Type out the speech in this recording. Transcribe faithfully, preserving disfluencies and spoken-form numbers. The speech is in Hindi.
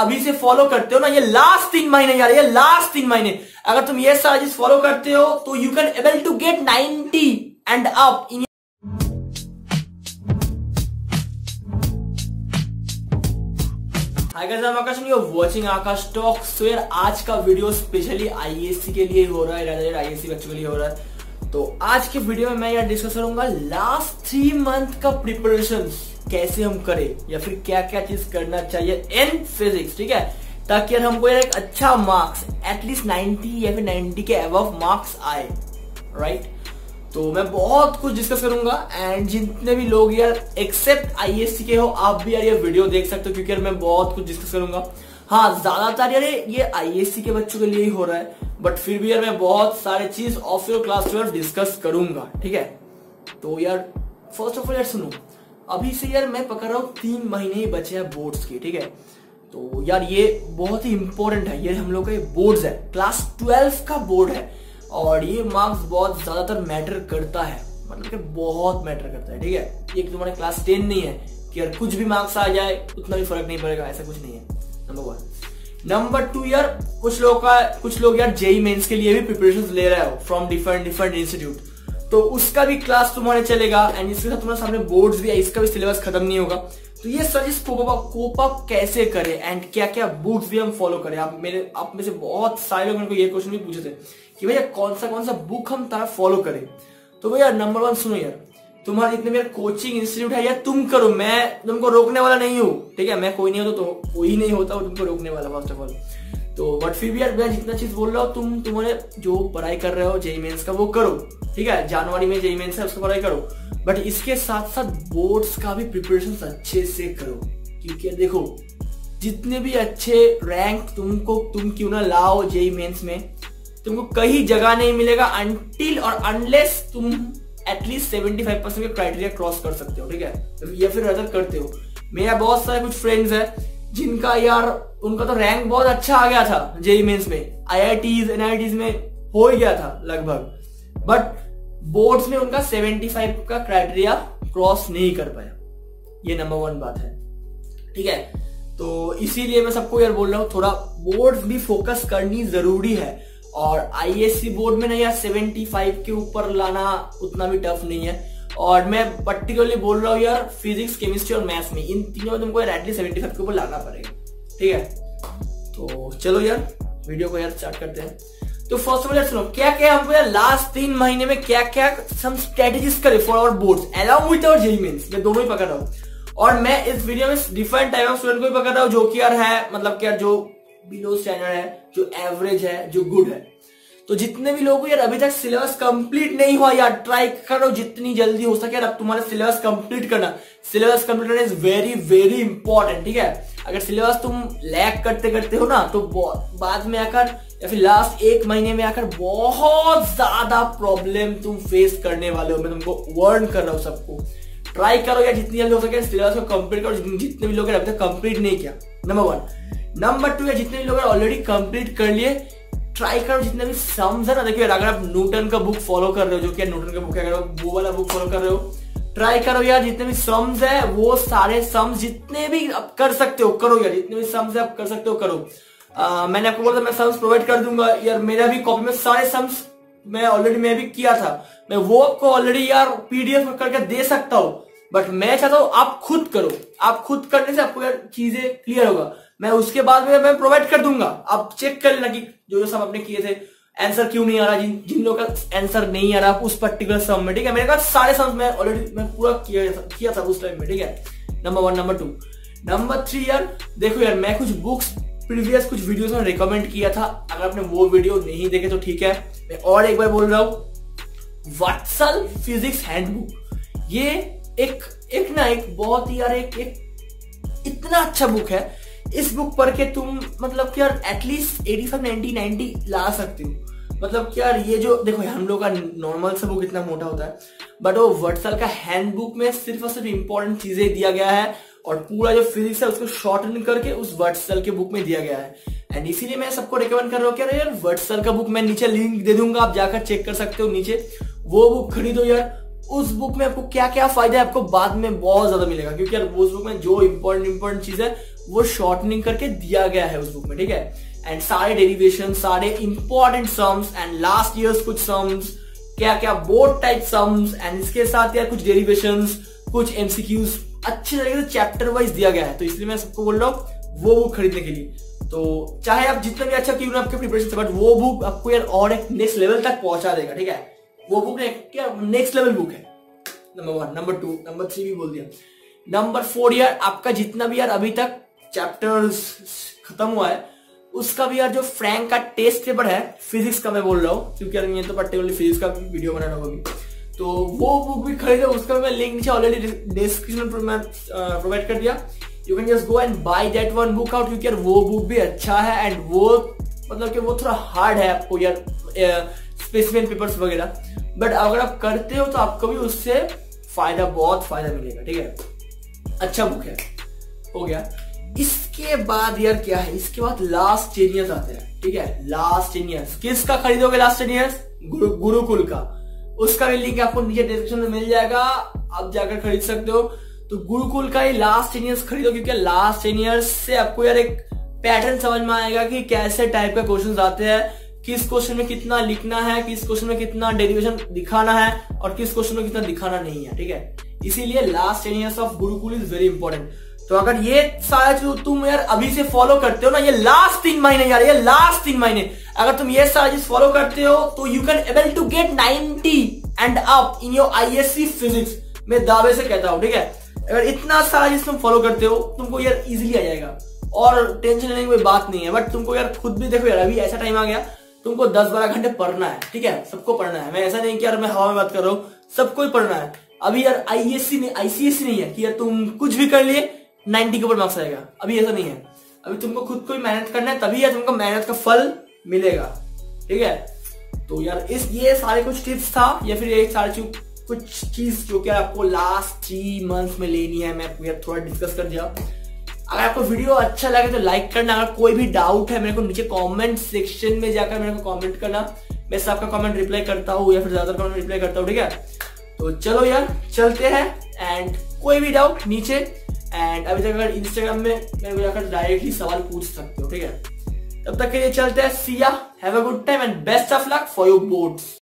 अभी से फॉलो करते हो ना, ये लास्ट तीन महीने यार, ये लास्ट तीन महीने अगर तुम ये सारा चीज फॉलो करते हो तो you can able to get ninety and up in. अगर आप आकाश नहीं हो वॉचिंग आकाश टॉक्स, तो यार आज का वीडियो स्पेशली आईएससी के लिए हो रहा है, आईएससी बच्चों के लिए हो रहा है। तो आज के वीडियो में मैं यार डिस्कस करूंगा लास्ट थ्री मंथ का प्रिपरेशन कैसे हम करें या फिर क्या क्या चीज करना चाहिए इन फिजिक्स, ठीक है, ताकि यार हमको यार एक अच्छा मार्क्स एटलीस्ट नाइनटी या फिर नाइनटी के अबव मार्क्स आए, राइट। तो मैं बहुत कुछ डिस्कस करूंगा एंड जितने भी लोग यार एक्सेप्ट आईएससी के हो आप भी यार ये वीडियो देख सकते हो, क्योंकि यार मैं बहुत कुछ डिस्कस करूंगा। हाँ, ज्यादातर यार ये आईएससी के बच्चों के लिए ही हो रहा है, बट फिर भी यार मैं बहुत सारे चीज of your class twelve discuss करूंगा, ठीक है। तो यार फर्स्ट ऑफ ऑल यार सुनो, अभी से यार मैं पकड़ रहा हूँ तीन महीने ही बचे हैं बोर्ड्स की, ठीक है। तो यार ये बहुत ही इंपॉर्टेंट है, ये हम लोग का बोर्ड है, क्लास ट्वेल्व का बोर्ड है, और ये मार्क्स बहुत ज्यादातर मैटर करता है, मतलब कि बहुत मैटर करता है, ठीक है। ये तुम्हारे क्लास टेन नहीं है कि यार कुछ भी मार्क्स आ जाए उतना भी फर्क नहीं पड़ेगा, ऐसा कुछ नहीं है। Number one. नंबर टू यार कुछ लोग का कुछ लोग यार जेई मेंस के लिए भी प्रिपरेशन ले रहे हो फ्रॉम डिफरेंट डिफरेंट इंस्टीट्यूट, तो उसका भी क्लास तुम्हारे चलेगा एंड इसके साथ तुम्हारे सामने बोर्ड्स भी है, इसका भी सिलेबस खत्म नहीं होगा। तो ये सर्च कोप अप कैसे करें एंड क्या क्या बुक्स भी हम फॉलो करें। आप मेरे आप में से बहुत सारे लोगों को ये क्वेश्चन भी पूछे थे कि भैया कौन सा कौन सा बुक हम तारा फॉलो करें। तो भैया नंबर वन सुनो यार, तुम्हारे जितने मेरे कोचिंग इंस्टीट्यूट है यार तुम करो, मैं तुमको रोकने वाला नहीं हूँ, ठीक है। मैं कोई नहीं होता तो कोई नहीं होता तुमको रोकने वाला फर्स्ट ऑफ ऑल। तो बट फिर भी यार मैं जितना चीज बोल रहा हूँ तुम तुम्हारे जो पढ़ाई कर रहे हो जेईई मेंस का वो करो, ठीक है। जनवरी में जेईई मेंस है उसको पढ़ाई करो, बट इसके साथ साथ बोर्ड्स का भी प्रिपरेशन अच्छे से करो, क्योंकि देखो जितने भी अच्छे रैंक तुमको तुम क्यों ना लाओ जेईई मेंस में, तुमको कहीं जगह नहीं मिलेगा अनटिल और अनलेस तुम एटलीस्ट सेवेंटी फाइव परसेंट के क्राइटेरिया क्रॉस कर सकते हो, ठीक है, या फिर अदर करते हो। मेरा बहुत सारे कुछ फ्रेंड्स है जिनका यार उनका तो रैंक बहुत अच्छा आ गया था जेईई मेंस में, आईआईटीज एनआईटीज में हो ही गया था लगभग, बट बोर्ड्स में उनका पचहत्तर का क्राइटेरिया क्रॉस नहीं कर पाया। ये नंबर वन बात है, ठीक है। तो इसीलिए मैं सबको यार बोल रहा हूँ थोड़ा बोर्ड्स भी फोकस करनी जरूरी है, और आईएससी बोर्ड में ना यार पचहत्तर के ऊपर लाना उतना भी टफ नहीं है। और मैं पर्टिकुलरली बोल रहा हूँ यार फिजिक्स, केमिस्ट्री और मैथ्स में, इन तीनों में तुमको एटलीस्ट सेवेंटी फाइव के ऊपर लाना पड़ेगा, ठीक है। तो चलो यार वीडियो को यार स्टार्ट करते हैं। तो फर्स्ट ऑफ ऑल यार सुनो, क्या क्या हमको यार लास्ट तीन महीने में क्या क्या सम स्ट्रेटेजीज करे for our boards along with our JEE mains. मैं दोनों ही पकड़ रहा हूँ, और मैं इस वीडियो में डिफरेंट टाइप ऑफ स्टूडेंट को भी पकड़ रहा हूँ जो कि यार है, मतलब कि यार जो बिलो स्टैंडर्ड है, जो एवरेज है, जो गुड है। तो जितने भी लोगों को यार अभी तक सिलेबस कंप्लीट नहीं हुआ यार, ट्राई करो जितनी जल्दी हो सके यार अब तुम्हारा सिलेबस कंप्लीट करना। सिलेबस कंप्लीट करना इज वेरी वेरी इंपॉर्टेंट, ठीक है। अगर सिलेबस तुम लैग करते करते हो ना तो बाद में आकर या फिर लास्ट एक महीने में आकर बहुत ज्यादा प्रॉब्लम तुम फेस करने वाले हो। मैं तुमको वार्न कर रहा हूँ सबको, ट्राई करो यार जितनी जल्दी हो सके सिलेबस को कंप्लीट करो, जितने भी लोग अभी तक कंप्लीट नहीं किया। Number one. नंबर टू यार जितने भी लोग ऑलरेडी कंप्लीट कर लिए ट्राई करो जितने भी सम्स है ना, देखिए अगर आप न्यूटन का बुक फॉलो कर रहे हो, जो कि न्यूटन का बुक है, अगर आप वो वाला बुक फॉलो कर रहे हो, ट्राई करो यार जितने भी सम्स है वो सारे सम्स जितने भी आप कर सकते हो करो यार, जितने भी सम्स है आप कर सकते हो करो। आ, मैंने आपको बोला था मैं सम्स प्रोवाइड कर दूंगा यार, मेरा भी कॉपी में सारे सम्स मैं ऑलरेडी मैं भी किया था, मैं वो आपको ऑलरेडी यार पीडीएफ करके दे सकता हूँ, बट मैं चाहता हूँ आप खुद करो। आप खुद करने से आपको यार चीजें क्लियर होगा। मैं उसके बाद में मैं प्रोवाइड कर दूंगा, आप चेक कर लेना कि जो जो सब आपने किए थे आंसर क्यों नहीं आ रहा, जिन जिन लोगों का आंसर नहीं आ रहा उस पर्टिकुलर सम में, ठीक है। मेरे पास सारे सम मैं ऑलरेडी मैं पूरा किया किया था उस टाइम में, ठीक है। Number one. Number two. Number three यार देखो यार मैं कुछ बुक्स प्रीवियस कुछ वीडियोस में रिकमेंड किया था, अगर आपने वो वीडियो नहीं देखे तो ठीक है, मैं और एक बार बोल रहा हूँ, वात्सल फिजिक्स हैंडबुक। ये एक एक ना एक बहुत ही यार एक, एक इतना अच्छा बुक है, इस बुक पढ़ के तुम मतलब कि यार एटलीस्ट पचासी, नब्बे, नब्बे ला सकते हो। मतलब कि यार ये जो देखो हम लोग का नॉर्मल सा बुक इतना मोटा होता है, बट वो वात्सल का हैंडबुक में सिर्फ और सिर्फ इम्पोर्टेंट चीजें दिया गया है, और पूरा जो फिजिक्स है उसको शॉर्टन करके उस वात्सल के बुक में दिया गया है। एंड इसीलिए मैं सबको रिकमेंड कर रहा हूँ कि यार वात्सल का बुक मैं नीचे लिंक दे दूंगा, आप जाकर चेक कर सकते हो नीचे, वो बुक खरीदो यार। उस बुक में आपको क्या क्या फायदा है आपको बाद में बहुत ज्यादा मिलेगा, क्योंकि यार उस बुक में जो इम्पोर्टेंट इम्पोर्टेंट चीज है वो शॉर्टनिंग करके दिया गया है उस बुक में, ठीक है। एंड सारे डेरिवेशन, सारे important sums and last years कुछ सम्स, क्या क्या बोर्ड टाइप सम्स एंड इसके साथ यार कुछ डेरिवेशन, कुछ एमसीक्यूज अच्छे तरीके से चैप्टर वाइज दिया गया है। तो इसलिए मैं सबको बोल रहा हूँ वो बुक खरीदने के लिए। तो चाहे आप जितना भी अच्छा क्यों ना आपके प्रिपरेशन से, बट वो बुक आपको यार और एक नेक्स्ट लेवल तक पहुंचा देगा, ठीक है। वो बुक क्या नेक्स्ट लेवल बुक है। Number one, number two, number three भी बोल दिया। नंबर फोर, यार आपका जितना भी यार अभी तक चैप्टर्स खत्म हुआ है उसका भी यार जो फ्रैंक का टेस्ट पेपर है फिजिक्स का, मैं बोल रहा हूँ क्योंकि यार मैं तो पर्टिकुलरली फिजिक्स का वीडियो बनाना होगी, तो वो बुक भी खरीदे। उसका मैं लिंक नीचे ऑलरेडी डिस्क्रिप्शन में प्रोवाइड कर दिया। You can just go and buy that one book out, क्योंकि यार वो बुक भी अच्छा है एंड वो मतलब कि वो थोड़ा हार्ड है आपको यार स्पेसिफिक पेपर्स वगैरह, बट अगर आप करते हो तो आपको भी उससे फायदा, बहुत फायदा मिलेगा, ठीक है। अच्छा बुक है, हो गया। इसके बाद यार क्या है, इसके बाद लास्ट टेन ईयर्स आते हैं, ठीक है। लास्ट टेन ईयर्स किसका खरीदोगे? लास्ट टेन ईयर्स गुरु, गुरुकुल का। उसका भी लिंक आपको नीचे डिस्क्रिप्शन में मिल जाएगा, आप जाकर खरीद सकते हो। तो गुरुकुल का ही लास्ट टेन ईयर्स खरीदो, क्योंकि लास्ट टेन ईयर्स से आपको यार एक पैटर्न समझ में आएगा कि कैसे टाइप के क्वेश्चंस आते हैं, किस क्वेश्चन में कितना लिखना है, किस क्वेश्चन में कितना डेरिवेशन दिखाना है और किस क्वेश्चन में कितना दिखाना नहीं है, ठीक है। इसीलिए last ten years of Gurukul is very important. तो अगर ये सारा चीज तुम यार अभी से फॉलो करते हो ना, ये लास्ट तीन महीने यार, ये लास्ट तीन महीने अगर तुम ये सारा चीज फॉलो करते हो तो you can able to get ninety and up in your ISC physics, मैं दावे से कहता हूं, ठीक है। अगर इतना सारा चीज तुम फॉलो करते हो तुमको यार इजीली आ जाएगा और टेंशन लेने की कोई बात नहीं है। बट तुमको यार खुद भी देखो यार, अभी ऐसा टाइम आ गया तुमको दस बारह घंटे पढ़ना है, ठीक है। सबको पढ़ना है, मैं ऐसा नहीं कि यार मैं हवा में बात कर रहा हूँ, सबको ही पढ़ना है। अभी यार आईएससी नहीं, आईसीएसई नहीं है कि यार तुम कुछ भी कर लिए नाइंटी के ऊपर मार्क्स आएगा। अभी ऐसा नहीं है, अभी तुमको खुद को ही मेहनत करना है, तभी यार तुमको मेहनत का फल मिलेगा, ठीक है। तो यार इस ये सारे कुछ टिप्स था या फिर ये सारे कुछ चीज जो कि आपको लास्ट थ्री मंथ्स में लेनी है, मैं आपको यार थोड़ा डिस्कस कर दिया। अगर आपको वीडियो अच्छा लगे तो लाइक करना। अगर कोई भी डाउट है मेरे को नीचे कॉमेंट सेक्शन में जाकर मेरे को कॉमेंट करना, मैं सबका कॉमेंट रिप्लाई करता हूँ या फिर ज्यादातर कॉमेंट रिप्लाई करता हूँ, ठीक है। तो चलो यार चलते हैं। एंड कोई भी डाउट नीचे, एंड अभी तक अगर इंस्टाग्राम में मेरे को जाकर डायरेक्टली सवाल पूछ सकते हो, ठीक है। तब तक के लिए चलते हैं, see ya, have a good time and best of luck for your boards.